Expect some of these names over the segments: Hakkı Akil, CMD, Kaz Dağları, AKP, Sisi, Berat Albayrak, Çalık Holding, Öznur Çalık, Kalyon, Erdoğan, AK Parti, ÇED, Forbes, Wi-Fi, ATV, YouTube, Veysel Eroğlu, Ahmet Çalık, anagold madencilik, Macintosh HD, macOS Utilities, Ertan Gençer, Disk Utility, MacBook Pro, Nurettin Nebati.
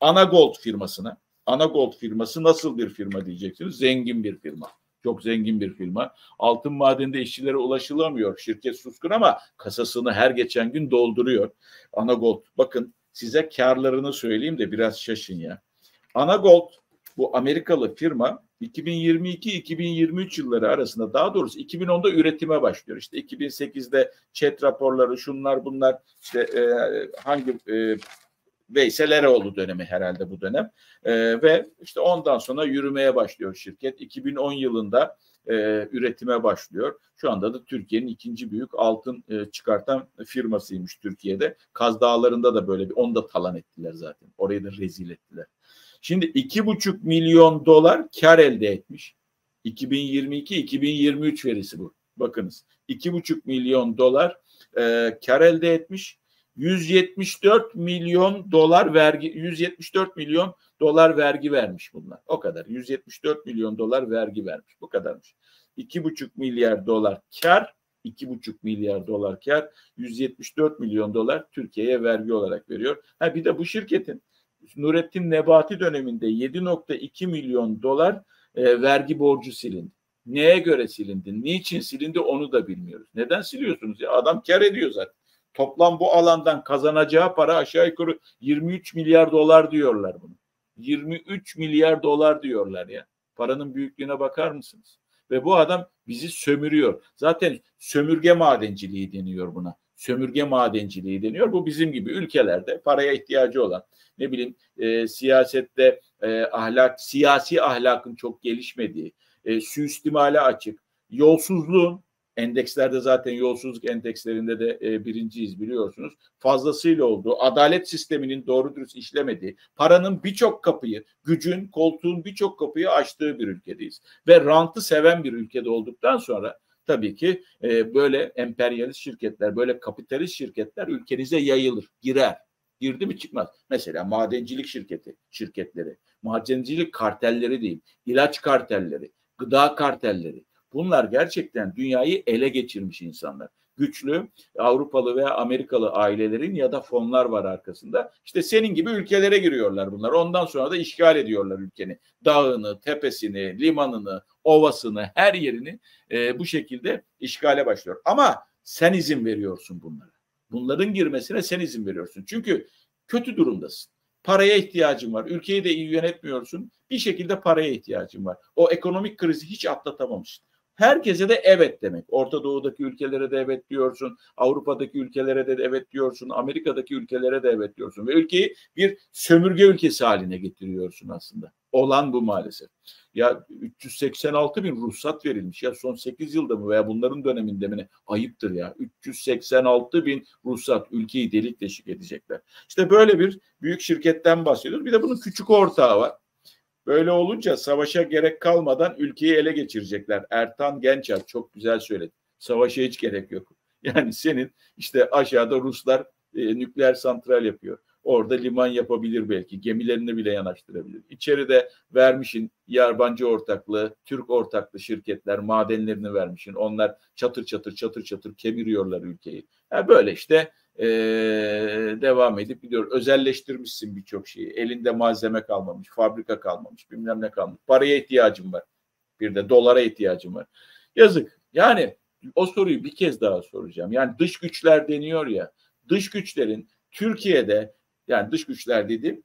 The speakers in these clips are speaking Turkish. Anagold firmasına. Anagold firması nasıl bir firma diyeceksiniz? Zengin bir firma. Çok zengin bir firma. Altın madeninde işçilere ulaşılamıyor. Şirket suskun ama kasasını her geçen gün dolduruyor. Anagold, bakın size karlarını söyleyeyim de biraz şaşın ya. Anagold, bu Amerikalı firma 2022-2023 yılları arasında, daha doğrusu 2010'da üretime başlıyor. İşte 2008'de ÇED raporları, şunlar bunlar, işte hangi Veysel Eroğlu dönemi herhalde bu dönem, ve işte ondan sonra yürümeye başlıyor şirket. 2010 yılında üretime başlıyor. Şu anda da Türkiye'nin ikinci büyük altın çıkartan firmasıymış Türkiye'de. Kaz Dağları'nda da böyle bir, onu da talan ettiler zaten. Orayı da rezil ettiler. Şimdi 2,5 milyon dolar kar elde etmiş. 2022-2023 verisi bu. Bakınız, 2,5 milyon dolar kar elde etmiş. 174 milyon dolar vergi vermiş bunlar. O kadar. 174 milyon dolar vergi vermiş. Bu kadarmış. 2,5 milyar dolar kar, 2,5 milyar dolar kar, 174 milyon dolar Türkiye'ye vergi olarak veriyor. Ha, bir de bu şirketin Nurettin Nebati döneminde 7,2 milyon dolar vergi borcu silindi. Neye göre silindi? Niçin silindi? Onu da bilmiyoruz. Neden siliyorsunuz ya? Adam kar ediyor zaten. Toplam bu alandan kazanacağı para aşağı yukarı 23 milyar dolar diyorlar bunu. 23 milyar dolar diyorlar ya. Paranın büyüklüğüne bakar mısınız? Ve bu adam bizi sömürüyor. Zaten sömürge madenciliği deniyor buna. Sömürge madenciliği deniyor. Bu bizim gibi ülkelerde paraya ihtiyacı olan, ne bileyim siyasette siyasi ahlakın çok gelişmediği, suistimale açık, yolsuzluğun, endekslerde zaten yolsuzluk endekslerinde de birinciyiz biliyorsunuz. Fazlasıyla olduğu, adalet sisteminin doğru dürüst işlemediği, paranın birçok kapıyı, gücün, koltuğun birçok kapıyı açtığı bir ülkedeyiz. Ve rantı seven bir ülkede olduktan sonra tabii ki böyle emperyalist şirketler, böyle kapitalist şirketler ülkenize yayılır, girer. Girdi mi çıkmaz. Mesela madencilik şirketleri, madencilik kartelleri değil, ilaç kartelleri, gıda kartelleri. Bunlar gerçekten dünyayı ele geçirmiş insanlar. Güçlü Avrupalı veya Amerikalı ailelerin ya da fonlar var arkasında. İşte senin gibi ülkelere giriyorlar bunlar. Ondan sonra da işgal ediyorlar ülkeni. Dağını, tepesini, limanını, ovasını, her yerini bu şekilde işgale başlıyor. Ama sen izin veriyorsun bunlara. Bunların girmesine sen izin veriyorsun. Çünkü kötü durumdasın. Paraya ihtiyacın var. Ülkeyi de iyi yönetmiyorsun. Bir şekilde paraya ihtiyacın var. O ekonomik krizi hiç atlatamamışsın. Herkese de evet demek. Orta Doğu'daki ülkelere de evet diyorsun. Avrupa'daki ülkelere de evet diyorsun. Amerika'daki ülkelere de evet diyorsun. Ve ülkeyi bir sömürge ülkesi haline getiriyorsun aslında. Olan bu maalesef. Ya 386 bin ruhsat verilmiş ya son 8 yılda mı veya bunların döneminde mi? Ayıptır ya. 386 bin ruhsat, ülkeyi delik deşik edecekler. İşte böyle bir büyük şirketten bahsediyoruz. Bir de bunun küçük ortağı var. Böyle olunca savaşa gerek kalmadan ülkeyi ele geçirecekler. Ertan Gençer çok güzel söyledi. Savaşa hiç gerek yok. Yani senin işte aşağıda Ruslar nükleer santral yapıyor. Orada liman yapabilir belki. Gemilerini bile yanaştırabilir. İçeride vermişin yabancı ortaklığı, Türk ortaklı şirketler madenlerini vermişin. Onlar çatır çatır kemiriyorlar ülkeyi. Yani böyle işte devam edip gidiyor. Özelleştirmişsin birçok şeyi. Elinde malzeme kalmamış, fabrika kalmamış, bilmem ne kalmış. Paraya ihtiyacım var. Bir de dolara ihtiyacım var. Yazık. Yani o soruyu bir kez daha soracağım. Yani dış güçler deniyor ya. Dış güçlerin Türkiye'de, yani dış güçler dediğim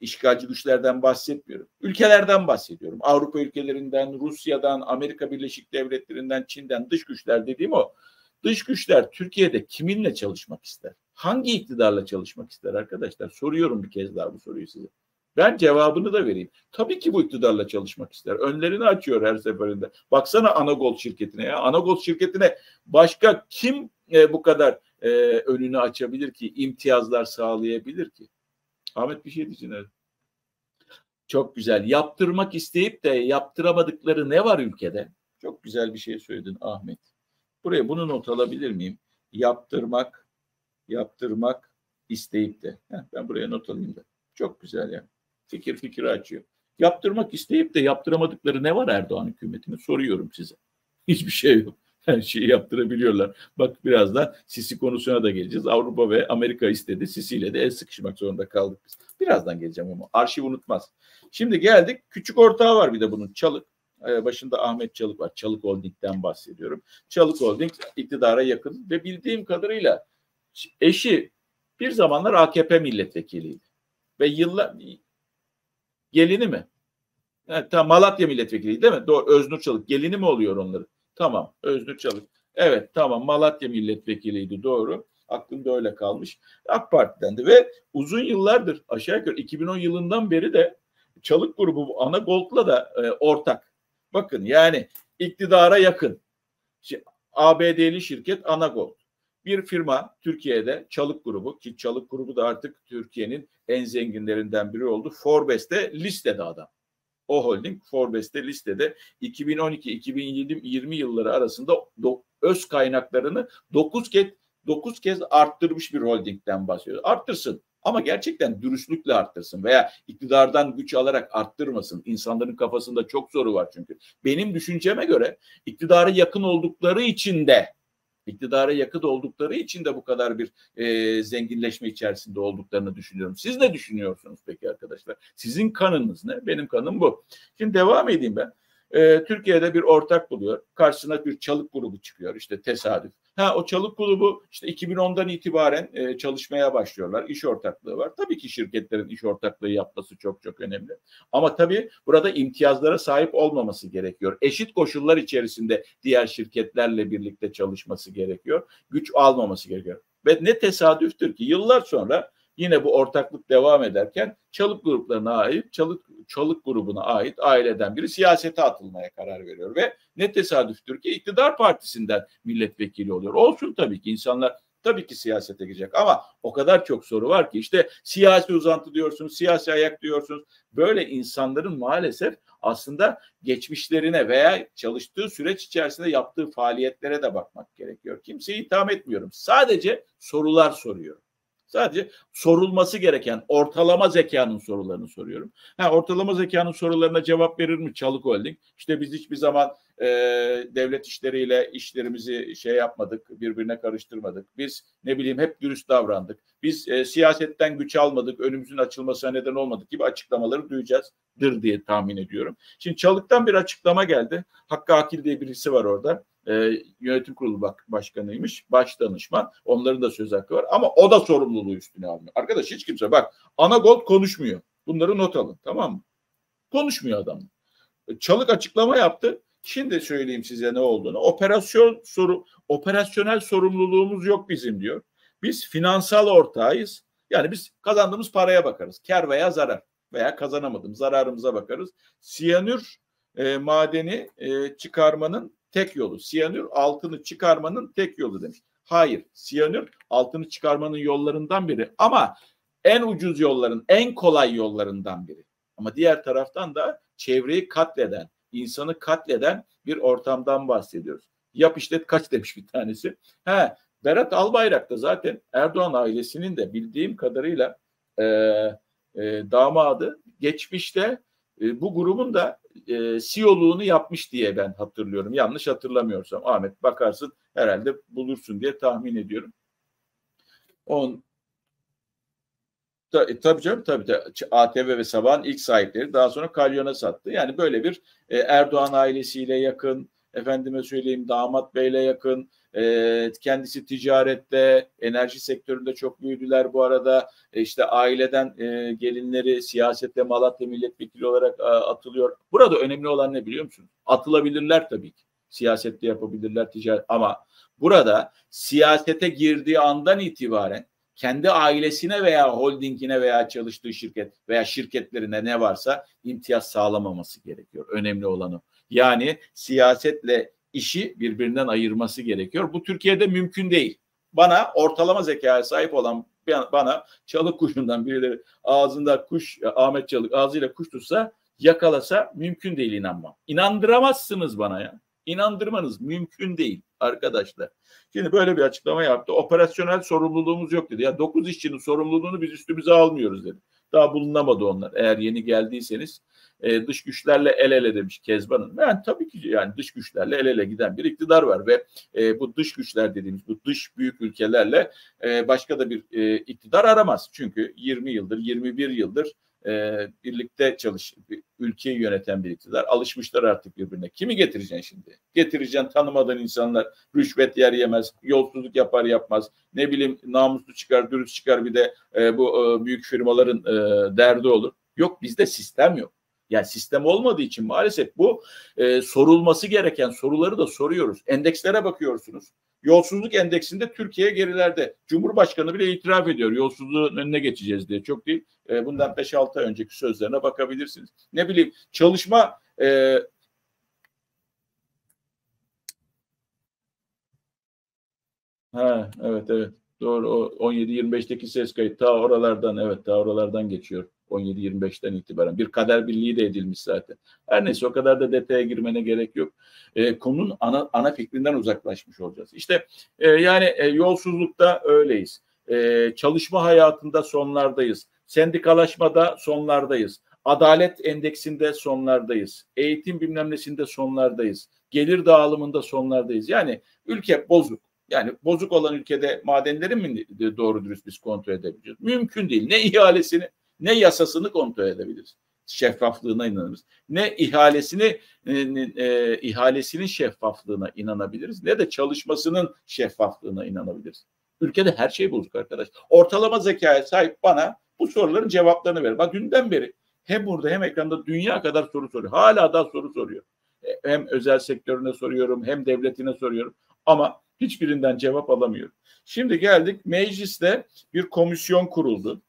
işgalci güçlerden bahsetmiyorum. Ülkelerden bahsediyorum. Avrupa ülkelerinden, Rusya'dan, Amerika Birleşik Devletleri'nden, Çin'den dış güçler dediğim o. Dış güçler Türkiye'de kiminle çalışmak ister? Hangi iktidarla çalışmak ister arkadaşlar? Soruyorum bir kez daha bu soruyu size. Ben cevabını da vereyim. Tabii ki bu iktidarla çalışmak ister. Önlerini açıyor her seferinde. Baksana Anagold şirketine ya. Anagold şirketine başka kim bu kadar önünü açabilir ki, imtiyazlar sağlayabilir ki? Ahmet bir şey diyeceksin. Evet. Çok güzel. Yaptırmak isteyip de yaptıramadıkları ne var ülkede? Çok güzel bir şey söyledin Ahmet. Buraya bunu not alabilir miyim? Yaptırmak isteyip de. Heh, ben buraya not alayım da. Çok güzel yani. Fikir açıyor. Yaptırmak isteyip de yaptıramadıkları ne var Erdoğan hükümetine? Soruyorum size. Hiçbir şey yok. her şeyi yaptırabiliyorlar. Bak biraz da Sisi konusuna da geleceğiz. Avrupa ve Amerika istedi. Sisi'yle de el sıkışmak zorunda kaldık biz. Birazdan geleceğim ama arşiv unutmaz. Şimdi geldik. Küçük ortağı var bir de bunun, Çalık. Başında Ahmet Çalık var. Çalık Holding'den bahsediyorum. Çalık Holding iktidara yakın ve bildiğim kadarıyla eşi bir zamanlar AKP milletvekiliydi. Ve yıllar gelini mi? Evet, tam Malatya milletvekiliydi değil mi? Doğru, Öznur Çalık. Gelini mi oluyor onların? Tamam, Öznur Çalık. Evet, tamam, Malatya milletvekiliydi, doğru. Aklımda öyle kalmış. AK Parti'dendi ve uzun yıllardır, aşağı yukarı 2010 yılından beri de Çalık grubu ana Gold'la da ortak. Bakın yani iktidara yakın. Şimdi, ABD'li şirket Anagold. Bir firma Türkiye'de, Çalık grubu, ki Çalık grubu da artık Türkiye'nin en zenginlerinden biri oldu. Forbes'te listede adam. O holding Forbes'te listede 2012-2020 yılları arasında öz kaynaklarını 9 kez arttırmış bir holdingden bahsediyoruz. Arttırsın ama gerçekten dürüstlükle arttırsın veya iktidardan güç alarak arttırmasın. İnsanların kafasında çok soru var çünkü. Benim düşünceme göre iktidara yakın oldukları için de bu kadar bir zenginleşme içerisinde olduklarını düşünüyorum. Siz ne düşünüyorsunuz peki arkadaşlar? Sizin kanınız ne? Benim kanım bu. Şimdi devam edeyim ben. Türkiye'de bir ortak buluyor. Karşısına bir Çalık grubu çıkıyor. İşte tesadüf. Ha, o Çalık grubu işte 2010'dan itibaren çalışmaya başlıyorlar. İş ortaklığı var. Tabii ki şirketlerin iş ortaklığı yapması çok çok önemli. Ama tabii burada imtiyazlara sahip olmaması gerekiyor. Eşit koşullar içerisinde diğer şirketlerle birlikte çalışması gerekiyor. Güç almaması gerekiyor. Ve ne tesadüftür ki yıllar sonra yine bu ortaklık devam ederken Çalık gruplarına ait, Çalık grubuna ait aileden biri siyasete atılmaya karar veriyor ve ne tesadüftür ki iktidar partisinden milletvekili oluyor. Olsun tabii ki, insanlar tabii ki siyasete girecek ama o kadar çok soru var ki işte siyasi uzantı diyorsunuz, siyasi ayak diyorsunuz. Böyle insanların maalesef aslında geçmişlerine veya çalıştığı süreç içerisinde yaptığı faaliyetlere de bakmak gerekiyor. Kimseyi itham etmiyorum. Sadece sorular soruyorum. Sadece sorulması gereken ortalama zekanın sorularını soruyorum. Ha, ortalama zekanın sorularına cevap verir mi Çalık Holding? İşte biz hiçbir zaman devlet işleriyle işlerimizi şey yapmadık, birbirine karıştırmadık. Biz ne bileyim hep dürüst davrandık. Biz siyasetten güç almadık, önümüzün açılmasına neden olmadık gibi açıklamaları duyacağızdır diye tahmin ediyorum. Şimdi Çalık'tan bir açıklama geldi. Hakkı Akil diye birisi var orada. Yönetim kurulu başkanıymış, baş danışman. Onların da söz hakkı var ama o da sorumluluğu üstüne almıyor. Arkadaş hiç kimse, bak, Anagold konuşmuyor. Bunları not alın, tamam mı? Konuşmuyor adam. Çalık açıklama yaptı. Şimdi söyleyeyim size ne olduğunu. Operasyonel sorumluluğumuz yok bizim diyor. Biz finansal ortağıyız. Yani biz kazandığımız paraya bakarız. Kar veya zarar veya kazanamadım zararımıza bakarız. Siyanür madeni çıkarmanın tek yolu. Siyanür altını çıkarmanın tek yolu demiş. Hayır, siyanür altını çıkarmanın yollarından biri ama en ucuz yolların, en kolay yollarından biri. Ama diğer taraftan da çevreyi katleden, insanı katleden bir ortamdan bahsediyoruz. Yap işlet kaç demiş bir tanesi. He, Berat Albayrak da zaten Erdoğan ailesinin de bildiğim kadarıyla damadı. Geçmişte bu grubun da CEO'luğunu yapmış diye ben hatırlıyorum. Yanlış hatırlamıyorsam Ahmet, bakarsın herhalde bulursun diye tahmin ediyorum. Tabii canım, tabii de ATV ve Sabah'ın ilk sahipleri daha sonra Kalyon'a sattı. Yani böyle bir Erdoğan ailesiyle yakın, efendime söyleyeyim damat beyle yakın, kendisi ticarette, enerji sektöründe çok büyüdüler bu arada. İşte aileden gelinleri siyasette Malatya milletvekili olarak atılıyor. Burada önemli olan ne biliyor musun? Atılabilirler tabii ki. Siyasette yapabilirler, ticaret, ama burada siyasete girdiği andan itibaren kendi ailesine veya holdingine veya çalıştığı şirket veya şirketlerine ne varsa imtiyaz sağlamaması gerekiyor. Önemli olanı. Yani siyasetle işi birbirinden ayırması gerekiyor. Bu Türkiye'de mümkün değil. Bana ortalama zekaya sahip olan, bana Çalık kuşundan birileri ağzında kuş, Ahmet Çalık ağzıyla kuş tutsa, yakalasa mümkün değil, inanmam. İnandıramazsınız bana ya. İnandırmanız mümkün değil arkadaşlar. Şimdi böyle bir açıklama yaptı. Operasyonel sorumluluğumuz yok dedi. Ya 9 işçinin sorumluluğunu biz üstümüze almıyoruz dedi. daha bulunamadı onlar. Eğer yeni geldiyseniz dış güçlerle el ele demiş Kezban Hanım. Yani tabii ki yani dış güçlerle el ele giden bir iktidar var ve bu dış güçler dediğimiz bu dış büyük ülkelerle başka da bir iktidar aramaz. Çünkü 20 yıldır, 21 yıldır birlikte ülkeyi yöneten bir iktidar. Alışmışlar artık birbirine. Kimi getireceksin şimdi? Getireceksin tanımadığın insanlar, rüşvet yer yemez, yolsuzluk yapar yapmaz, ne bileyim namuslu çıkar, dürüst çıkar, bir de bu büyük firmaların derdi olur. Yok, bizde sistem yok. Yani sistem olmadığı için maalesef bu sorulması gereken soruları da soruyoruz. Endekslere bakıyorsunuz. Yolsuzluk endeksinde Türkiye gerilerde. Cumhurbaşkanı bile itiraf ediyor. Yolsuzluğun önüne geçeceğiz diye. Çok değil. Bundan 5-6 ay önceki sözlerine bakabilirsiniz. Ne bileyim çalışma evet. Doğru. 17-25'teki ses kayıt. Ta oralardan geçiyor. 17-25'ten itibaren. Bir kader birliği de edilmiş zaten. Her neyse, o kadar da detaya girmene gerek yok. Konunun ana fikrinden uzaklaşmış olacağız. İşte yani yolsuzlukta öyleyiz. Çalışma hayatında sonlardayız. Sendikalaşmada sonlardayız. Adalet endeksinde sonlardayız. Eğitim bilmem nesinde sonlardayız. Gelir dağılımında sonlardayız. Yani ülke bozuk. Yani bozuk olan ülkede madenleri mi doğru dürüst biz kontrol edebileceğiz? Mümkün değil. Ne ihalesini ne yasasını kontrol edebiliriz. Şeffaflığına inanırız. Ne ihalesinin şeffaflığına inanabiliriz. Ne de çalışmasının şeffaflığına inanabiliriz. Ülkede her şey bozuk arkadaş. Ortalama zekaya sahip bana bu soruların cevaplarını ver. Bak, dünden beri hem burada hem ekranda dünya kadar soru soruyor. Hala daha soru soruyor. Hem özel sektörüne soruyorum, hem devletine soruyorum. Ama hiçbirinden cevap alamıyorum. Şimdi geldik, mecliste bir komisyon kuruldu.